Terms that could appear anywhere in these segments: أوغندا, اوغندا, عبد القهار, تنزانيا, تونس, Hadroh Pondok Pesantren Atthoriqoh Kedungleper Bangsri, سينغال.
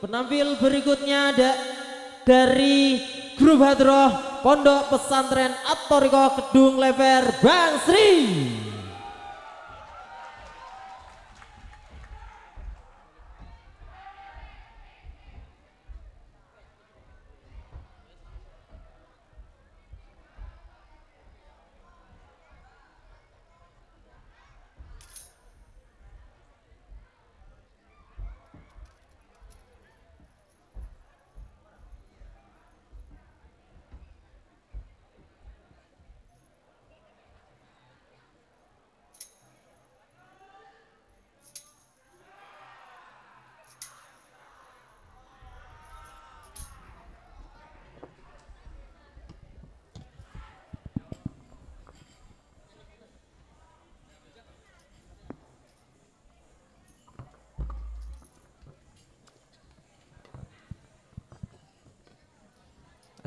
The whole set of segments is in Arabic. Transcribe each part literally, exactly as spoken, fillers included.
Penampil berikutnya ada dari grup Hadroh Pondok Pesantren Atthoriqoh Kedungleper Bangsri.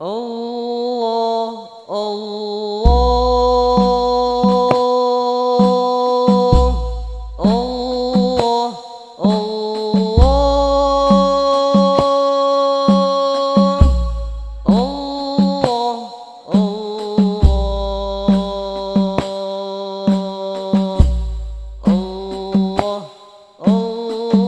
الله الله الله الله الله الله. Oh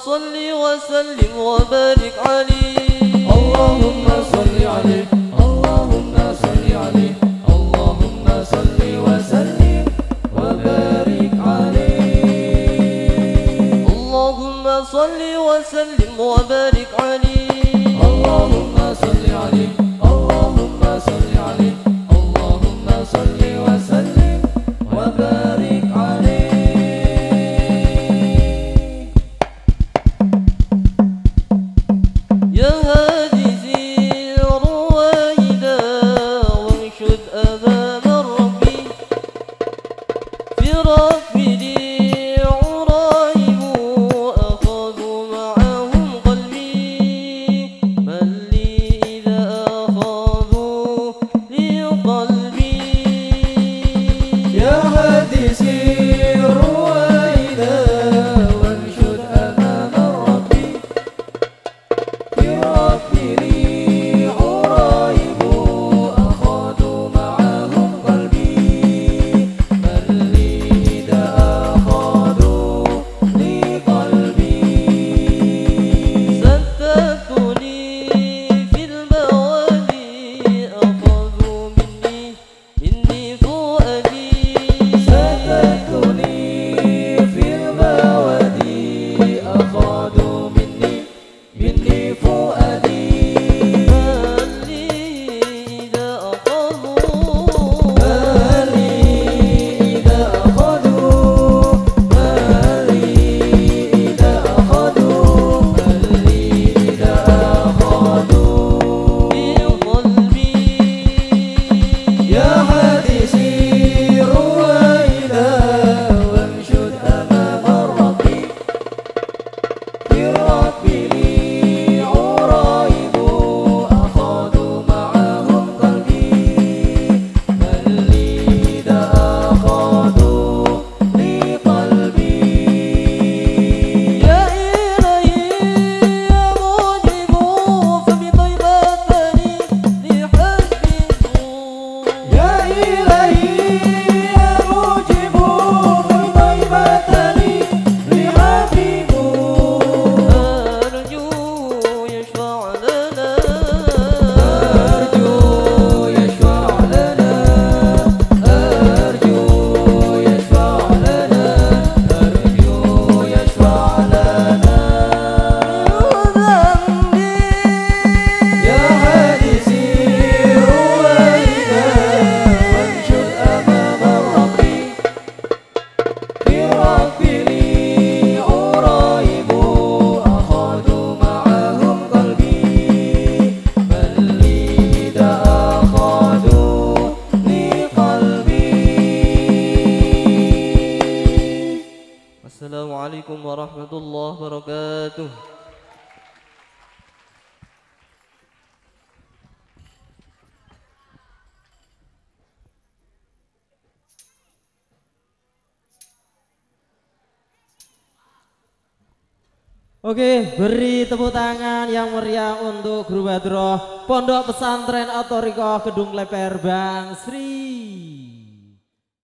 صل وسلم وبارك عليه. اللهم صل عليه، اللهم صل عليه، اللهم صل وسلم وبارك عليه. اللهم صل وسلم وبارك عليه. اللهم صل عليه، اللهم صل عليه، اللهم صل وسلم وبارك عليه. Oke, beri tepuk tangan yang meriah untuk guru Hadroh Pondok Pesantren Atthoriqoh Kedungleper Bangsri.